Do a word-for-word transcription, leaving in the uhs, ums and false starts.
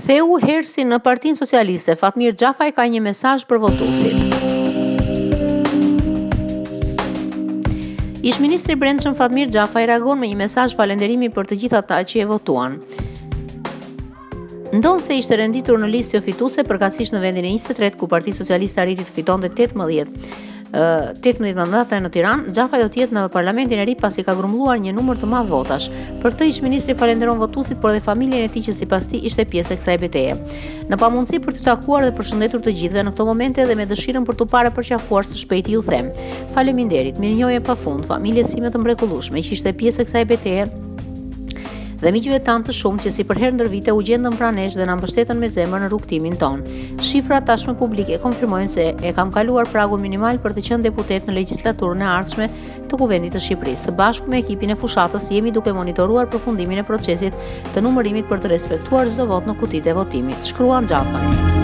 Theu herësin në Partinë Socialiste, Fatmir Xhafaj ka një mesazh për votuesit. Ish-ministri i Brendshëm Fatmir Xhafaj reagon me një mesazh falënderimi për të gjithë ata që e votuan. Ndonë se ishte renditur në listë jo fituese përkatësisht në vendin e njëzet e tretë ku Partia Socialiste arriti të fitonte tetëmbëdhjetë mandata në Tiranë, Xhafaj do të jetë në parlamentin e ri pasi ka grumulluar një numër të madh votash. Për këtë ish-ministri falenderon votuesit, por edhe familjen e tij që sipas tij ishte pjesë e kësaj betejë. Në pamundësi për t'u takuar dhe përshëndetur të gjithëve në këto momente dhe me dëshirën për t'u parë përqafuar së shpejti ju them. Faleminderit, mirënjohje pafund, familjes sime të mrekullueshme që ishte pjesë e kësaj betejë. Dhe miqve tanë të shumë që si për herë ndër vite u gjendën pranesh dhe na mbështetën me zemër në rrugtimin ton. Shifrat tashmë publike konfirmojnë se e kam kaluar pragun minimal për të qenë deputet në legjislaturën e ardhshme të Kuvendit të Shqipërisë. Së bashku me ekipin e fushatës jemi duke monitoruar përfundimin e procesit të numërimit për të respektuar çdo vot në kutitë e votimit, shkruan Xhafaj.